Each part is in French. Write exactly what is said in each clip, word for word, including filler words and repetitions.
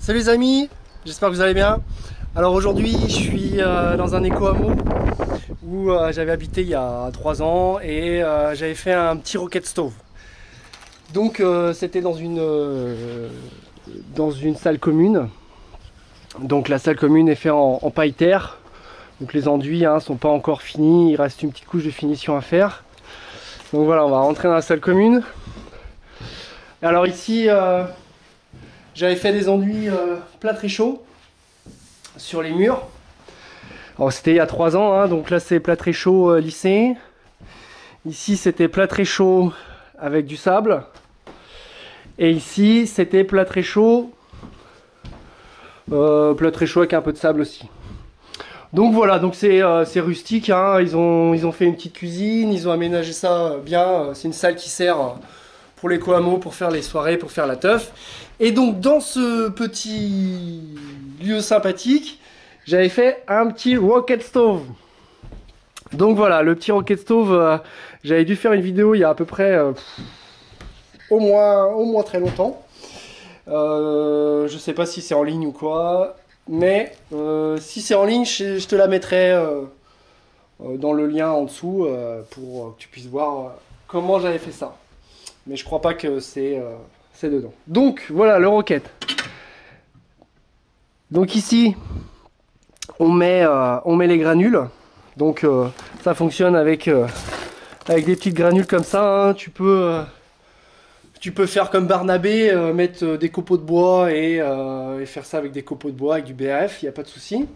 Salut les amis, j'espère que vous allez bien. Alors aujourd'hui je suis euh, dans un éco-hameau où euh, j'avais habité il y a trois ans et euh, j'avais fait un petit Rocket Stove. Donc euh, c'était dans une euh, dans une salle commune. Donc la salle commune est faite en, en paille terre. Donc les enduits hein, sont pas encore finis, il reste une petite couche de finition à faire. Donc voilà, on va rentrer dans la salle commune. Alors ici euh, j'avais fait des enduits euh, plâtre et chaud sur les murs. Alors c'était il y a trois ans hein, donc là c'est plâtre et chaud euh, lissé. Ici c'était plâtre et chaud avec du sable. Et ici c'était plâtre et chaud euh, plâtre et chaud avec un peu de sable aussi. Donc voilà, donc c'est euh, rustique hein. ils, ont, ils ont fait une petite cuisine, ils ont aménagé ça bien. C'est une salle qui sert euh, pour les co-hameaux, pour faire les soirées, pour faire la teuf. Et donc dans ce petit lieu sympathique, j'avais fait un petit Rocket Stove. Donc voilà, le petit Rocket Stove, euh, j'avais dû faire une vidéo il y a à peu près euh, au, moins, au moins très longtemps. Euh, je sais pas si c'est en ligne ou quoi, mais euh, si c'est en ligne, je, je te la mettrai euh, dans le lien en dessous euh, pour que tu puisses voir comment j'avais fait ça. Mais je crois pas que c'est euh, c'est dedans. Donc voilà le Rocket. Donc ici on met euh, on met les granules. Donc euh, ça fonctionne avec euh, avec des petites granules comme ça. Hein. Tu peux euh, tu peux faire comme Barnabé, euh, mettre des copeaux de bois et, euh, et faire ça avec des copeaux de bois avec du B R F. Il n'y a pas de souci.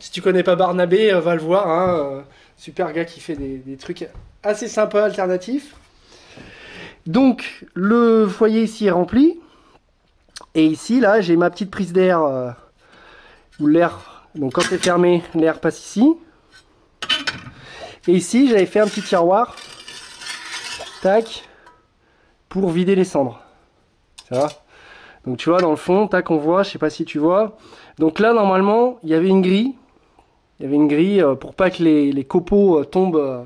Si tu connais pas Barnabé, euh, va le voir. Hein, euh, super gars qui fait des, des trucs assez sympas alternatifs. Donc le foyer ici est rempli et ici là j'ai ma petite prise d'air euh, où l'air, donc quand c'est fermé l'air passe ici, et ici j'avais fait un petit tiroir, tac, pour vider les cendres, ça va. Donc tu vois dans le fond, tac, on voit, je sais pas si tu vois, donc là normalement il y avait une grille, il y avait une grille euh, pour pas que les, les copeaux euh, tombent euh,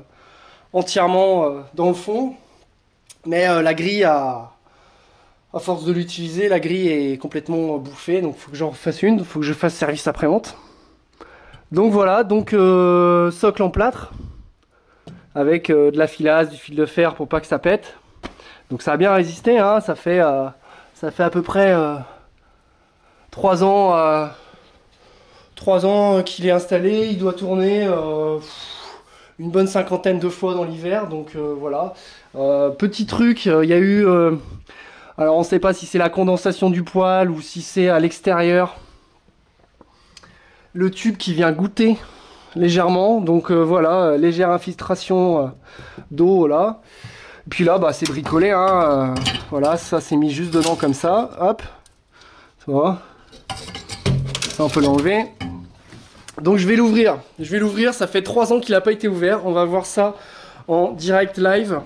entièrement euh, dans le fond. Mais euh, la grille, à, à force de l'utiliser, la grille est complètement bouffée. Donc il faut que j'en refasse une, il faut que je fasse service après-vente. Donc voilà, donc euh, socle en plâtre. Avec euh, de la filasse, du fil de fer pour pas que ça pète. Donc ça a bien résisté, hein, ça, fait, euh, ça fait à peu près euh, trois ans, euh, trois ans qu'il est installé. Il doit tourner... Euh, une bonne cinquantaine de fois dans l'hiver, donc euh, voilà. Euh, petit truc, il euh, y a eu... Euh, alors on sait pas si c'est la condensation du poêle ou si c'est à l'extérieur. Le tube qui vient goûter légèrement, donc euh, voilà, euh, légère infiltration euh, d'eau là. Puis là, bah, c'est bricolé, hein, euh, voilà, ça c'est mis juste dedans comme ça, hop. Ça va. Ça on peut l'enlever. Donc je vais l'ouvrir, je vais l'ouvrir, ça fait trois ans qu'il n'a pas été ouvert, on va voir ça en direct live.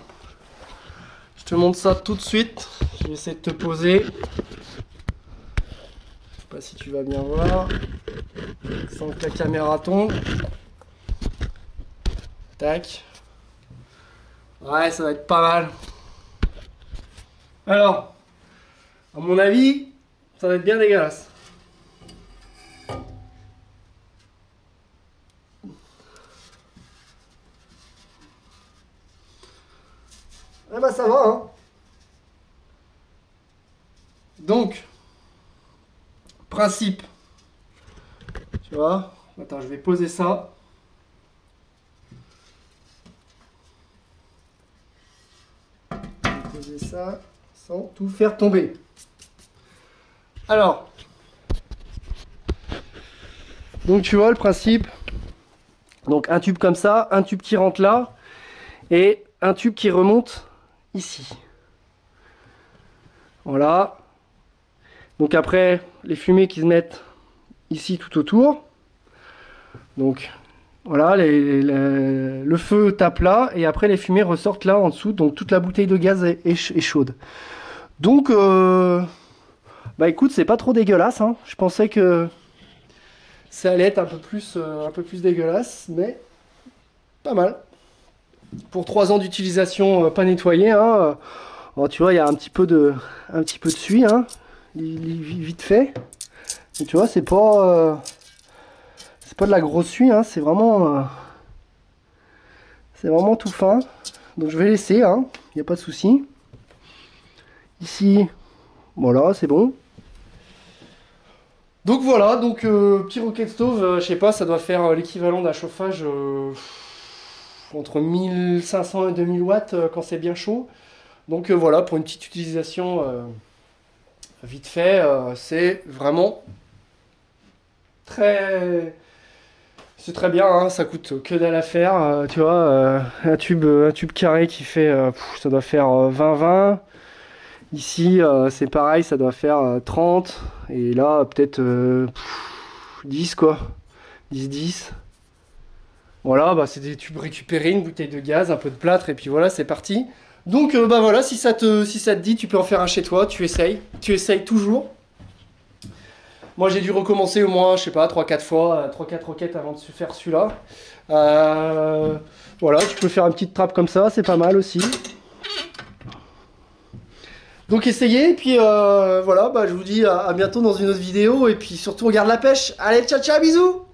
Je te montre ça tout de suite, je vais essayer de te poser. Je ne sais pas si tu vas bien voir, sans que la caméra tombe. Tac. Ouais, ça va être pas mal. Alors, à mon avis, ça va être bien dégueulasse. Ah bah ça va hein. Donc principe, tu vois, attends, je vais poser ça. Je vais poser ça sans tout faire tomber. Alors donc tu vois le principe. Donc un tube comme ça, un tube qui rentre là et un tube qui remonte ici. Voilà. Donc après les fumées qui se mettent ici tout autour. Donc voilà, les, les, le feu tape là et après les fumées ressortent là en dessous. Donc toute la bouteille de gaz est, est, est chaude. Donc euh, bah écoute, c'est pas trop dégueulasse hein. Je pensais que ça allait être un peu plus euh, un peu plus dégueulasse, mais pas mal. Pour trois ans d'utilisation euh, pas nettoyée, hein, euh, tu vois, il y a un petit peu de, un petit peu de suie, hein, vite fait. Et tu vois, c'est pas euh, c'est pas de la grosse suie, hein, c'est vraiment euh, c'est vraiment tout fin. Donc je vais laisser, hein, il n'y a pas de souci. Ici, voilà, c'est bon. Donc voilà, donc euh, petit Rocket Stove, euh, je sais pas, ça doit faire euh, l'équivalent d'un chauffage euh, entre mille cinq cents et deux mille watts euh, quand c'est bien chaud. Donc euh, voilà, pour une petite utilisation euh, vite fait, euh, c'est vraiment très... C'est très bien, hein, ça coûte que dalle à faire, euh, tu vois, euh, un, tube, un tube carré qui fait, euh, pff, ça doit faire vingt vingt. Ici, euh, c'est pareil, ça doit faire euh, trente, et là, peut-être euh, dix, quoi, dix dix. Voilà, bah, c'est des tubes récupérés, une bouteille de gaz, un peu de plâtre, et puis voilà, c'est parti. Donc, euh, bah voilà, si ça, te, si ça te dit, tu peux en faire un chez toi, tu essayes, tu essayes toujours. Moi j'ai dû recommencer au moins, je sais pas, trois quatre fois, trois quatre roquettes avant de se faire celui-là. Euh, voilà, tu peux faire une petite trappe comme ça, c'est pas mal aussi. Donc essayez, et puis euh, voilà, bah, je vous dis à, à bientôt dans une autre vidéo, et puis surtout on garde la pêche. Allez, ciao ciao, bisous!